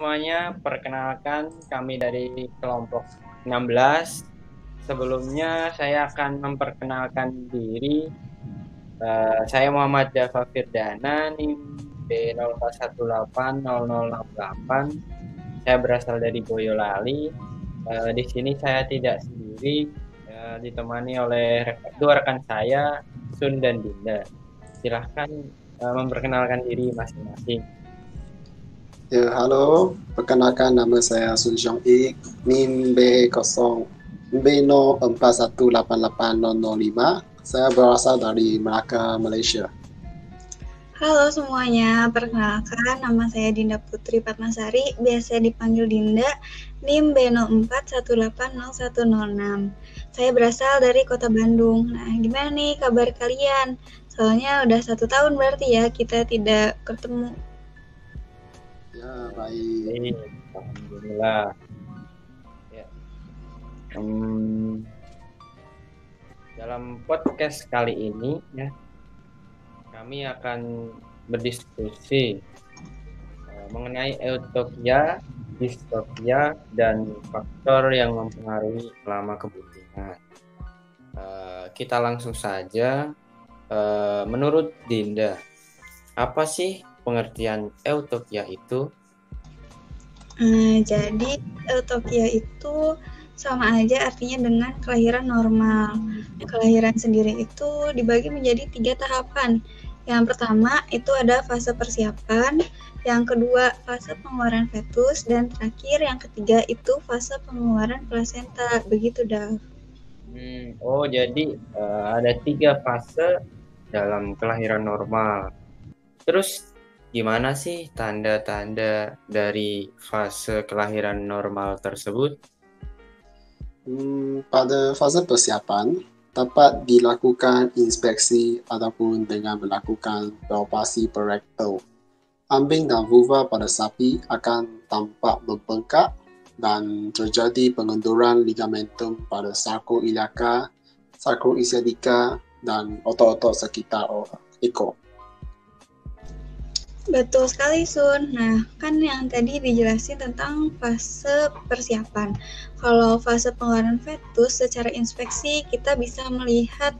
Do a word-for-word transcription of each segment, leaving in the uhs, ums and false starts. Semuanya, perkenalkan kami dari kelompok enam belas. Sebelumnya saya akan memperkenalkan diri. Uh, saya Muhammad Dafa Firdana, NIM B nol delapan nol nol nol delapan. Saya berasal dari Boyolali. Uh, di sini saya tidak sendiri, uh, ditemani oleh dua rekan saya, Sun dan Dinda. Silahkan uh, memperkenalkan diri masing-masing. Ya, halo, perkenalkan nama saya Soon Seong Yik, NIM B nol empat satu delapan delapan nol nol lima. Saya berasal dari Melaka, Malaysia. Halo semuanya, perkenalkan nama saya Dinda Putri Padmasari, biasa dipanggil Dinda, NIM B nol empat satu delapan nol satu nol enam. Saya berasal dari kota Bandung. Nah, gimana nih kabar kalian? Soalnya udah satu tahun berarti ya kita tidak ketemu. Ya, baik. Alhamdulillah. Ya. Um, dalam podcast kali ini ya, kami akan berdiskusi uh, mengenai eutokia, distokia, dan faktor yang mempengaruhi lama kebutuhan. Uh, kita langsung saja. Uh, menurut Dinda, apa sih pengertian eutokia itu? Hmm, jadi eutokia itu sama aja artinya dengan kelahiran normal. Kelahiran sendiri itu dibagi menjadi tiga tahapan. Yang pertama itu ada fase persiapan, yang kedua fase pengeluaran fetus, dan terakhir yang ketiga itu fase pengeluaran plasenta. Begitu dah. Hmm, oh jadi uh, ada tiga fase dalam kelahiran normal. Terus gimana sih tanda-tanda dari fase kelahiran normal tersebut? Hmm, pada fase persiapan, dapat dilakukan inspeksi ataupun dengan melakukan palpasi perektal. Ambing dan vulva pada sapi akan tampak membengkak dan terjadi pengenduran ligamentum pada sarko ilaka, sarko isyadika, dan otot-otot sekitar ekor. Betul sekali, Sun. Nah, kan yang tadi dijelasin tentang fase persiapan. Kalau fase pengeluaran fetus secara inspeksi kita bisa melihat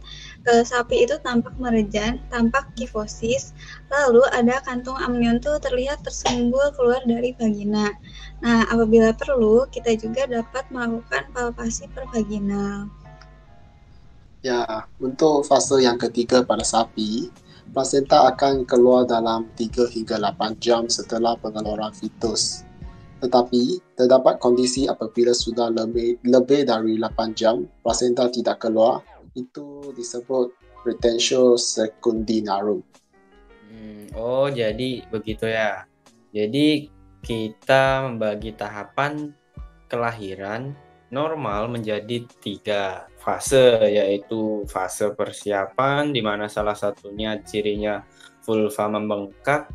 e, sapi itu tampak merejan, tampak kifosis, lalu ada kantung amnion tuh terlihat tersumbul keluar dari vagina. Nah, apabila perlu kita juga dapat melakukan palpasi pervaginal. Ya, untuk fase yang ketiga pada sapi, plasenta akan keluar dalam tiga hingga delapan jam setelah pengeluaran fetus. Tetapi, terdapat kondisi apabila sudah lebih, lebih dari delapan jam, plasenta tidak keluar. Itu disebut retensio sekundinarum. Hmm, oh, jadi begitu ya. Jadi, kita membagi tahapan kelahiran normal menjadi tiga fase, yaitu fase persiapan di mana salah satunya cirinya vulva membengkak,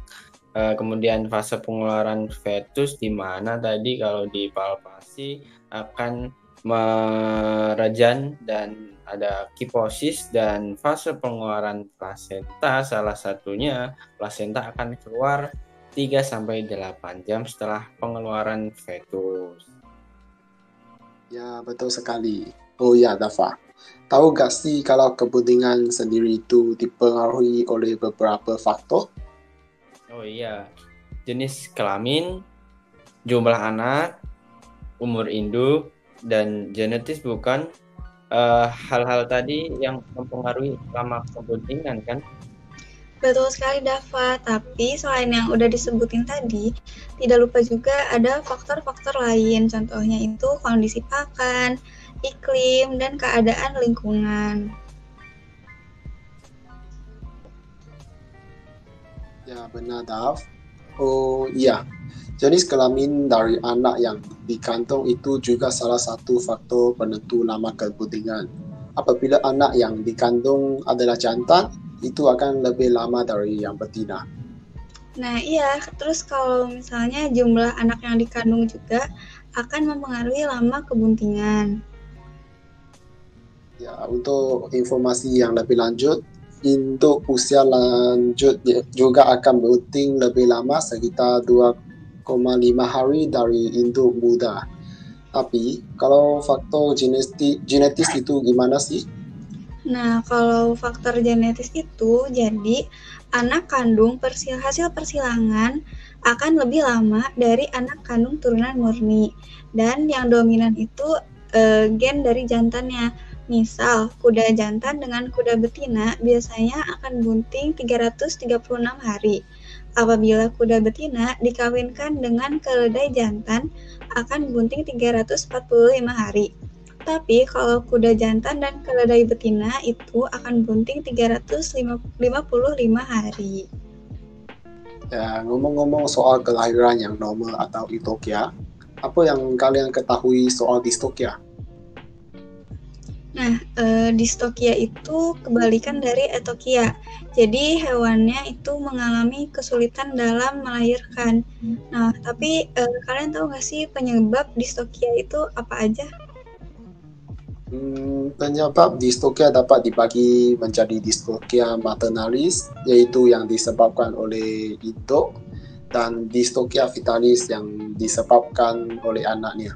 kemudian fase pengeluaran fetus di mana tadi kalau dipalpasi akan merejan dan ada kifosis, dan fase pengeluaran plasenta salah satunya plasenta akan keluar tiga sampai delapan jam setelah pengeluaran fetus. Ya, betul sekali. Oh ya, Dafa. Tahu gak sih kalau kebuningan sendiri itu dipengaruhi oleh beberapa faktor? Oh iya, jenis kelamin, jumlah anak, umur induk, dan genetis bukan? Uh, hal-hal tadi yang mempengaruhi lama kebuningan kan? Betul sekali, Dafa, tapi selain yang udah disebutin tadi, tidak lupa juga ada faktor-faktor lain, contohnya itu kondisi pakan, iklim, dan keadaan lingkungan. Ya, benar, Daf. Oh iya, jenis kelamin dari anak yang dikandung itu juga salah satu faktor penentu lama kebutingan. Apabila anak yang dikandung adalah jantan, itu akan lebih lama dari yang betina. Nah iya, terus kalau misalnya jumlah anak yang dikandung juga akan mempengaruhi lama kebuntingan. Ya, untuk informasi yang lebih lanjut, induk usia lanjut juga akan berbunting lebih lama sekitar 2 empat koma lima hari dari induk muda. Tapi kalau faktor genetis, genetis itu gimana sih? Nah, kalau faktor genetis itu, jadi anak kandung persil, hasil persilangan akan lebih lama dari anak kandung turunan murni. Dan yang dominan itu e, gen dari jantannya. Misal, kuda jantan dengan kuda betina biasanya akan bunting tiga ratus tiga puluh enam hari. Apabila kuda betina dikawinkan dengan keledai jantan, akan bunting tiga ratus empat puluh lima hari. Tapi kalau kuda jantan dan keledai betina itu akan bunting tiga ratus lima puluh lima hari. Ya, ngomong-ngomong soal kelahiran yang normal atau eutokia, apa yang kalian ketahui soal distokia? Nah, eh, distokia itu kebalikan dari eutokia. Jadi hewannya itu mengalami kesulitan dalam melahirkan. Nah, tapi eh, kalian tahu nggak sih penyebab distokia itu apa aja? Hmm, penyebab distokia dapat dibagi menjadi distokia maternalis, yaitu yang disebabkan oleh induk, dan distokia vitalis yang disebabkan oleh anaknya.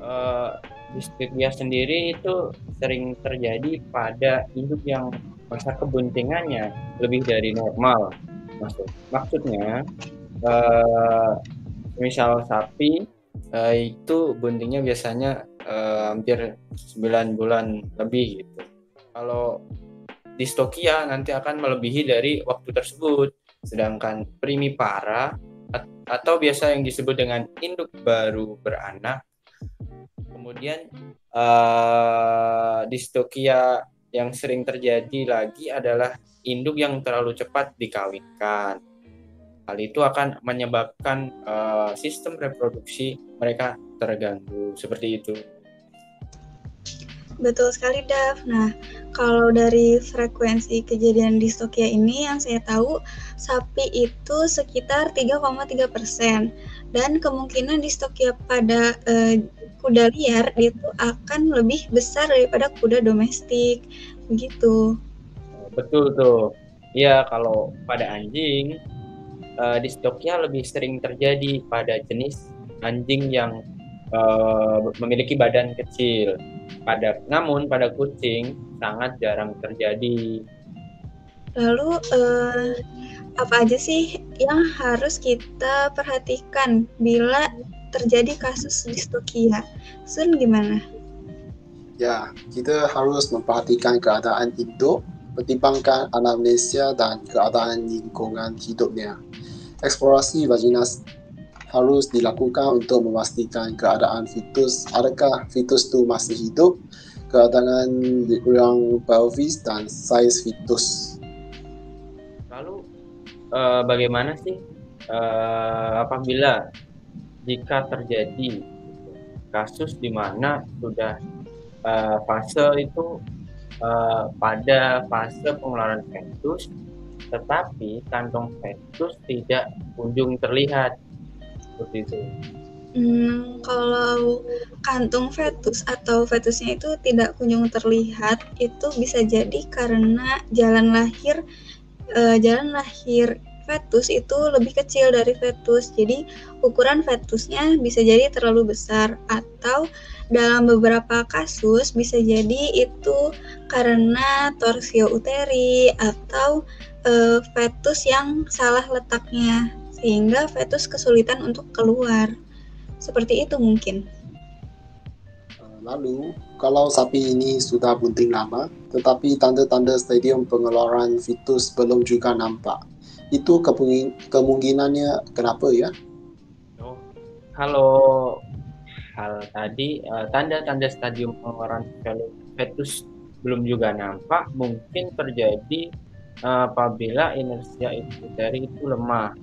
Uh, distokia sendiri itu sering terjadi pada induk yang masa kebuntingannya lebih dari normal. Maksud, maksudnya, uh, misal sapi, Uh, itu buntingnya biasanya uh, hampir sembilan bulan lebih gitu. Kalau distokia nanti akan melebihi dari waktu tersebut. Sedangkan primipara at- atau biasa yang disebut dengan induk baru beranak, kemudian uh, distokia yang sering terjadi lagi adalah induk yang terlalu cepat dikawinkan. Hal itu akan menyebabkan uh, sistem reproduksi mereka terganggu, seperti itu. Betul sekali, Daf. Nah, kalau dari frekuensi kejadian distokia ini yang saya tahu, sapi itu sekitar tiga koma tiga persen. Dan kemungkinan distokia pada eh, kuda liar itu akan lebih besar daripada kuda domestik. Begitu. Betul tuh. Ya, kalau pada anjing, Uh, distokia lebih sering terjadi pada jenis anjing yang uh, memiliki badan kecil. Pada, namun pada kucing sangat jarang terjadi. Lalu uh, apa aja sih yang harus kita perhatikan bila terjadi kasus distokia? Sun, gimana? Ya, kita harus memperhatikan keadaan induk, pertimbangkan anamnesia dan keadaan lingkungan hidupnya. Eksplorasi vaginas harus dilakukan untuk memastikan keadaan fetus, adakah fetus itu masih hidup, keadaan ruang pelvis dan saiz fetus. Lalu uh, bagaimana sih uh, apabila jika terjadi kasus di mana sudah uh, fase itu uh, pada fase pengeluaran fetus, tetapi kantong fetus tidak kunjung terlihat, seperti itu. Hmm, kalau kantung fetus atau fetusnya itu tidak kunjung terlihat, itu bisa jadi karena jalan lahir e, jalan lahir fetus itu lebih kecil dari fetus. Jadi ukuran fetusnya bisa jadi terlalu besar, atau dalam beberapa kasus bisa jadi itu karena torsio uteri atau Uh, fetus yang salah letaknya, sehingga fetus kesulitan untuk keluar. Seperti itu mungkin. Lalu, kalau sapi ini sudah bunting lama, tetapi tanda-tanda stadium pengeluaran fetus belum juga nampak, itu kepung- kemungkinannya kenapa ya? Oh, kalau hal tadi, uh, tanda-tanda stadium pengeluaran fetus belum juga nampak, mungkin terjadi apabila inersia uteri itu lemah.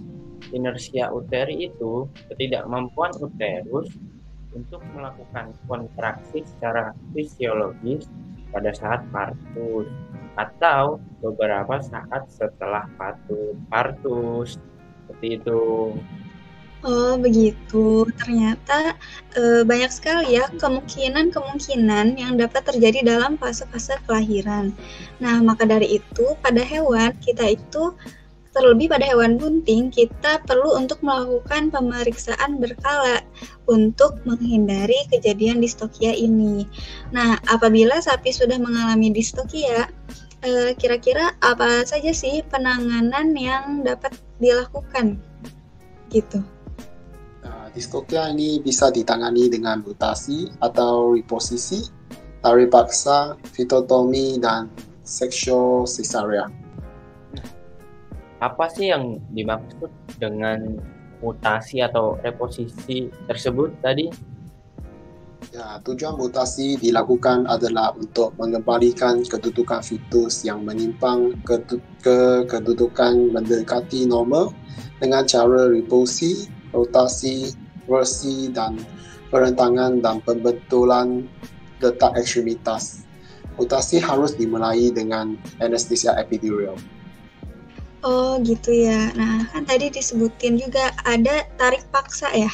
Inersia uteri itu ketidakmampuan uterus untuk melakukan kontraksi secara fisiologis pada saat partus atau beberapa saat setelah partus, seperti itu. Oh begitu, ternyata e, banyak sekali ya kemungkinan-kemungkinan yang dapat terjadi dalam fase-fase kelahiran. Nah, maka dari itu pada hewan kita itu Terlebih pada hewan bunting, kita perlu untuk melakukan pemeriksaan berkala untuk menghindari kejadian distokia ini. Nah, apabila sapi sudah mengalami distokia, eh, kira-kira apa saja sih penanganan yang dapat dilakukan? Gitu. Nah, distokia ini bisa ditangani dengan mutasi atau reposisi, tarik paksa, fetotomi, dan seksio sesaria. Apa sih yang dimaksud dengan mutasi atau reposisi tersebut tadi? Ya, tujuan mutasi dilakukan adalah untuk mengembalikan kedudukan fetus yang menyimpang ke, ke kedudukan mendekati normal dengan cara reposi, rotasi, versi, dan perentangan dan pembentulan letak ekstremitas. Mutasi harus dimulai dengan anestesia epidural. Oh gitu ya. Nah, kan tadi disebutin juga ada tarik paksa ya.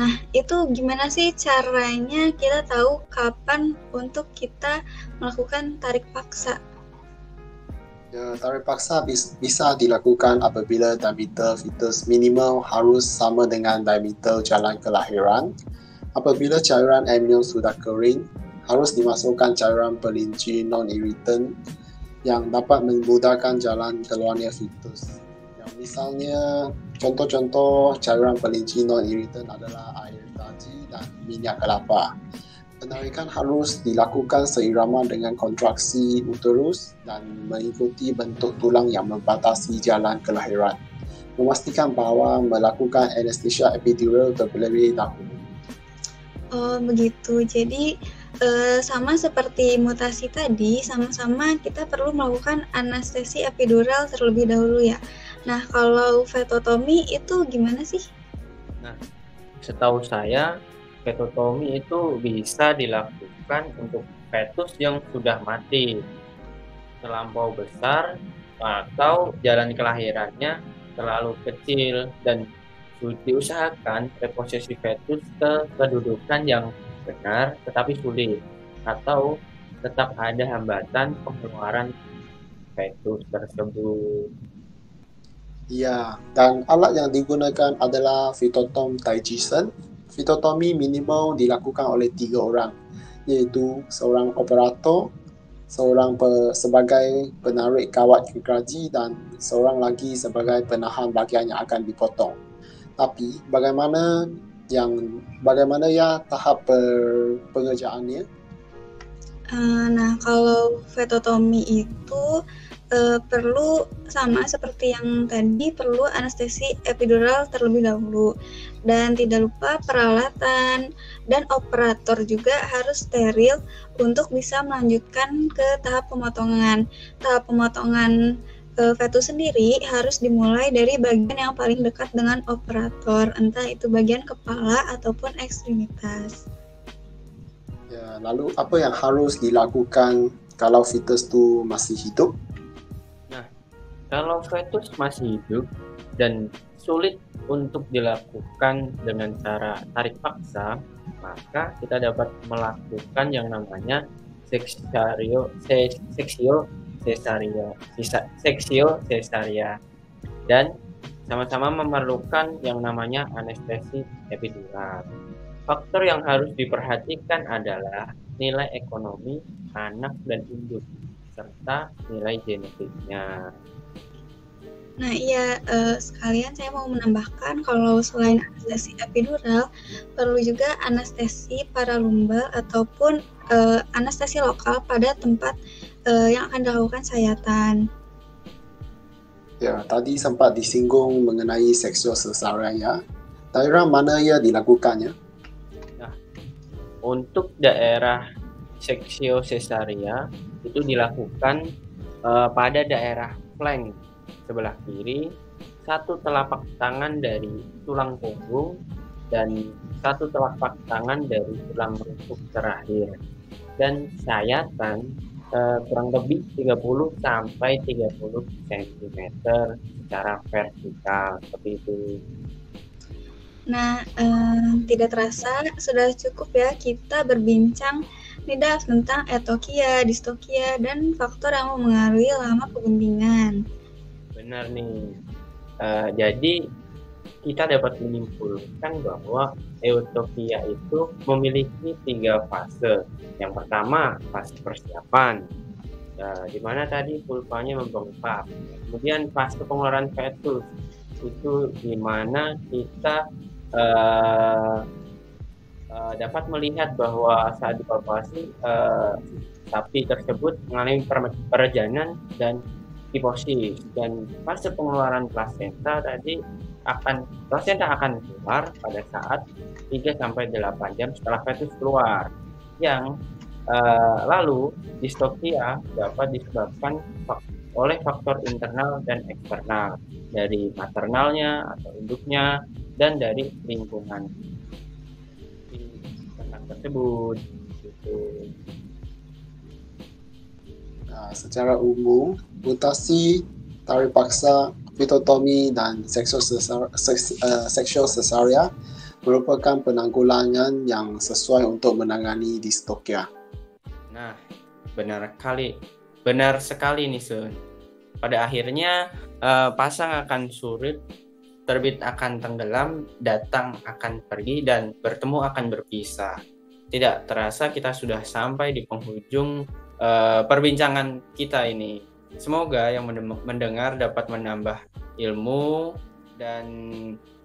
Nah, itu gimana sih caranya kita tahu kapan untuk kita melakukan tarik paksa? Ya, tarik paksa bis- bisa dilakukan apabila diameter fetus minimal harus sama dengan diameter jalan kelahiran. Apabila cairan amnion sudah kering, harus dimasukkan cairan pelinci non-irritant yang dapat memudahkan jalan keluarnya fetus. Yang misalnya contoh-contoh cairan pelinci non-irritant adalah air taji dan minyak kelapa. Penarikan harus dilakukan seirama dengan kontraksi uterus dan mengikuti bentuk tulang yang membatasi jalan kelahiran. Memastikan bahawa melakukan anestesia epidural terlebih dahulu. Oh begitu. Jadi E, sama seperti mutasi tadi, sama-sama kita perlu melakukan anestesi epidural terlebih dahulu ya. Nah, kalau fetotomi itu gimana sih? Nah, setahu saya fetotomi itu bisa dilakukan untuk fetus yang sudah mati, terlampau besar, atau jalan kelahirannya terlalu kecil, dan diusahakan reposisi fetus ke kedudukan yang benar tetapi sulit atau tetap ada hambatan pengeluaran fetus tersebut. Ya, dan alat yang digunakan adalah fetotom Taijisan. Fetotomi minimal dilakukan oleh tiga orang, iaitu seorang operator, seorang pe, sebagai penarik kawat gergaji dan seorang lagi sebagai penahan bahagian yang akan dipotong. Tapi bagaimana yang bagaimana ya tahap per, pengerjaannya? Uh, nah, kalau fetotomi itu uh, perlu sama seperti yang tadi, perlu anestesi epidural terlebih dahulu. Dan tidak lupa peralatan dan operator juga harus steril untuk bisa melanjutkan ke tahap pemotongan. Tahap pemotongan fetus sendiri harus dimulai dari bagian yang paling dekat dengan operator, entah itu bagian kepala ataupun ekstremitas. Ya, lalu apa yang harus dilakukan kalau fetus itu masih hidup? Nah, kalau fetus masih hidup dan sulit untuk dilakukan dengan cara tarik paksa, maka kita dapat melakukan yang namanya seksio sesaria, seksio sesaria, dan sama-sama memerlukan yang namanya anestesi epidural. Faktor yang harus diperhatikan adalah nilai ekonomi anak dan induk serta nilai genetiknya. Nah iya, eh, sekalian saya mau menambahkan kalau selain anestesi epidural, perlu juga anestesi paralumbal ataupun eh, anestesi lokal pada tempat eh, yang akan dilakukan sayatan. Ya, tadi sempat disinggung mengenai seksio sesaria ya. Daerah mana ya dilakukannya? Nah, untuk daerah seksio sesaria itu dilakukan eh, pada daerah flank sebelah kiri, satu telapak tangan dari tulang punggung dan satu telapak tangan dari tulang rusuk terakhir, dan sayatan eh, kurang lebih tiga puluh sampai tiga puluh sentimeter secara vertikal seperti itu. Nah, eh, tidak terasa sudah cukup ya kita berbincang tidak tentang eutokia, distokia dan faktor yang mempengaruhi lama pengguntingan. benar nih. Uh, jadi kita dapat menyimpulkan bahwa eutokia itu memiliki tiga fase. Yang pertama fase persiapan, uh, di mana tadi pulpanya membengkak. Kemudian fase pengeluaran fetus, itu di mana kita uh, uh, dapat melihat bahwa saat dipalpasi uh, sapi tersebut mengalami perjalanan dan kifosis. Dan fase pengeluaran plasenta tadi akan plasenta akan keluar pada saat tiga sampai delapan jam setelah fetus keluar. Yang uh, lalu distokia dapat disebabkan oleh faktor internal dan eksternal, dari maternalnya atau induknya dan dari lingkungan di ternak tersebut gitu. Nah, secara umum mutasi tarik paksa, fetotomi dan seksio sesar, seks, uh, seksio sesaria merupakan penanggulangan yang sesuai untuk menangani distokia. Nah, benar sekali, benar sekali nih Sun. Pada akhirnya uh, pasang akan surut, terbit akan tenggelam, datang akan pergi, dan bertemu akan berpisah. Tidak terasa kita sudah sampai di penghujung uh, perbincangan kita ini. Semoga yang mendengar dapat menambah ilmu, dan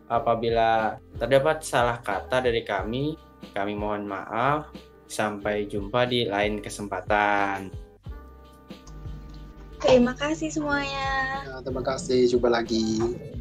apabila terdapat salah kata dari kami, kami mohon maaf. Sampai jumpa di lain kesempatan. Terima kasih semuanya. Ya, terima kasih, jumpa lagi.